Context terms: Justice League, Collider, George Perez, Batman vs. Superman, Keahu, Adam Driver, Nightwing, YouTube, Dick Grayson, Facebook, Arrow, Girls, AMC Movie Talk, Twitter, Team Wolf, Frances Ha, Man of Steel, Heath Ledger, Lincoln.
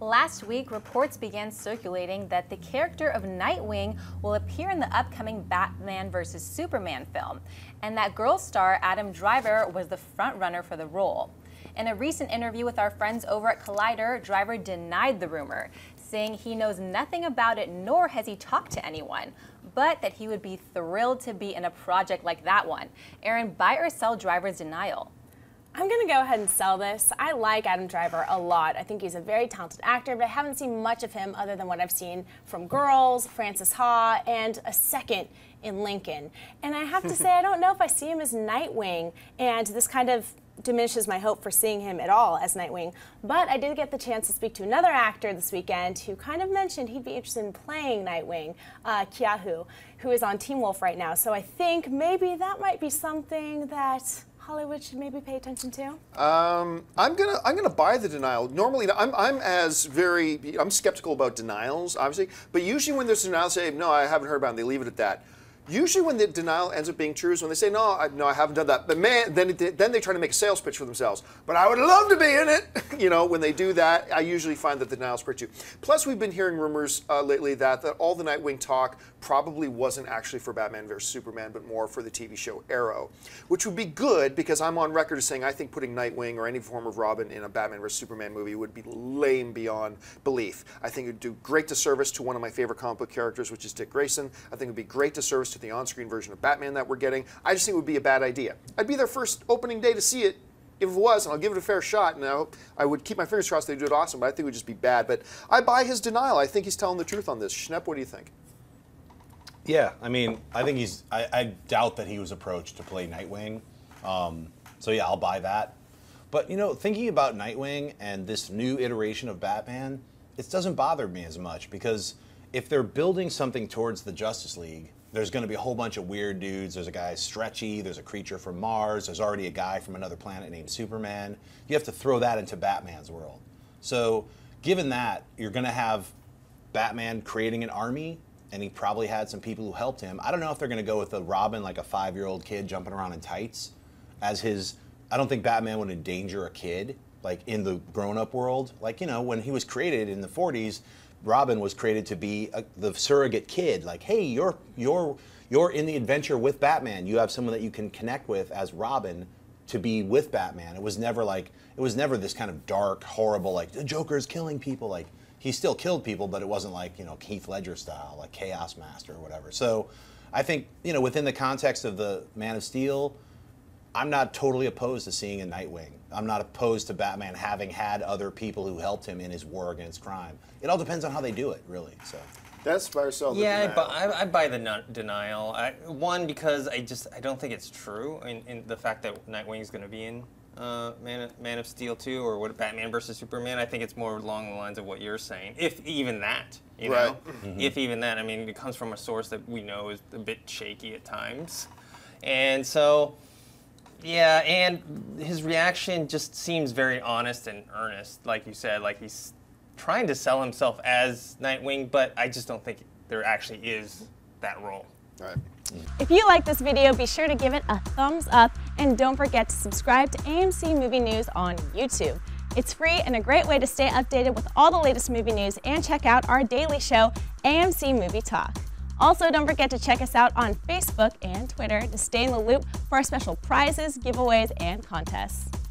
Last week, reports began circulating that the character of Nightwing will appear in the upcoming Batman vs. Superman film, and that Girls star Adam Driver was the frontrunner for the role. In a recent interview with our friends over at Collider, Driver denied the rumor, saying he knows nothing about it nor has he talked to anyone, but that he would be thrilled to be in a project like that one. Erin, buy or sell Driver's denial? I'm gonna go ahead and sell this. I like Adam Driver a lot. I think he's a very talented actor, but I haven't seen much of him other than what I've seen from Girls, Frances Ha, and a second in Lincoln. And I have to say, I don't know if I see him as Nightwing, and this kind of diminishes my hope for seeing him at all as Nightwing. But I did get the chance to speak to another actor this weekend who kind of mentioned he'd be interested in playing Nightwing, Keahu, who is on Team Wolf right now. So I think maybe that might be something that Hollywood should maybe pay attention to? I'm gonna buy the denial. Normally, I'm skeptical about denials, obviously. But usually, when there's a denial, say no, I haven't heard about it, and they leave it at that. Usually, when the denial ends up being true, is when they say no, I haven't done that. But man, then they try to make a sales pitch for themselves. But I would love to be in it. You know, when they do that, I usually find that the denial's pretty true. Plus, we've been hearing rumors lately that all the Nightwing talk probably wasn't actually for Batman vs. Superman, but more for the TV show Arrow, which would be good because I'm on record as saying I think putting Nightwing or any form of Robin in a Batman vs. Superman movie would be lame beyond belief. I think it would do great disservice to one of my favorite comic book characters, which is Dick Grayson. I think it would be great disservice to the on-screen version of Batman that we're getting. I just think it would be a bad idea. I'd be there first opening day to see it, if it was, and I'll give it a fair shot, and I would keep my fingers crossed they'd do it awesome, but I think it would just be bad. But I buy his denial. I think he's telling the truth on this. Schnepp, what do you think? Yeah, I mean, I think he's, I doubt that he was approached to play Nightwing. So yeah, I'll buy that. But you know, thinking about Nightwing and this new iteration of Batman, it doesn't bother me as much because if they're building something towards the Justice League, there's gonna be a whole bunch of weird dudes. There's a guy Stretchy, there's a creature from Mars, there's already a guy from another planet named Superman. You have to throw that into Batman's world. So given that, you're gonna have Batman creating an army, and he probably had some people who helped him. I don't know if they're going to go with a Robin, like a 5-year-old kid jumping around in tights, as his. I don't think Batman would endanger a kid, like in the grown-up world. Like, you know, when he was created in the 40s, Robin was created to be the surrogate kid. Like, hey, you're in the adventure with Batman. You have someone that you can connect with as Robin to be with Batman. It was never like, it was never this kind of dark, horrible, like the Joker's killing people, like. He still killed people, but it wasn't like, you know, Heath Ledger style, like Chaos Master or whatever. So I think, you know, within the context of the Man of Steel, I'm not totally opposed to seeing a Nightwing. I'm not opposed to Batman having had other people who helped him in his war against crime. It all depends on how they do it, really. So that's by herself. Yeah, I buy the denial. One, because I don't think it's true. I mean, in the fact that Nightwing's going to be in Man of Steel 2 or what, Batman versus Superman, I think it's more along the lines of what you're saying, if even that, you know? Right. Mm-hmm. If even that, I mean, it comes from a source that we know is a bit shaky at times. And so, yeah, and his reaction just seems very honest and earnest, like you said, like he's trying to sell himself as Nightwing, but I just don't think there actually is that role. All right. If you like this video, be sure to give it a thumbs up and don't forget to subscribe to AMC Movie News on YouTube. It's free and a great way to stay updated with all the latest movie news and check out our daily show, AMC Movie Talk. Also, don't forget to check us out on Facebook and Twitter to stay in the loop for our special prizes, giveaways, and contests.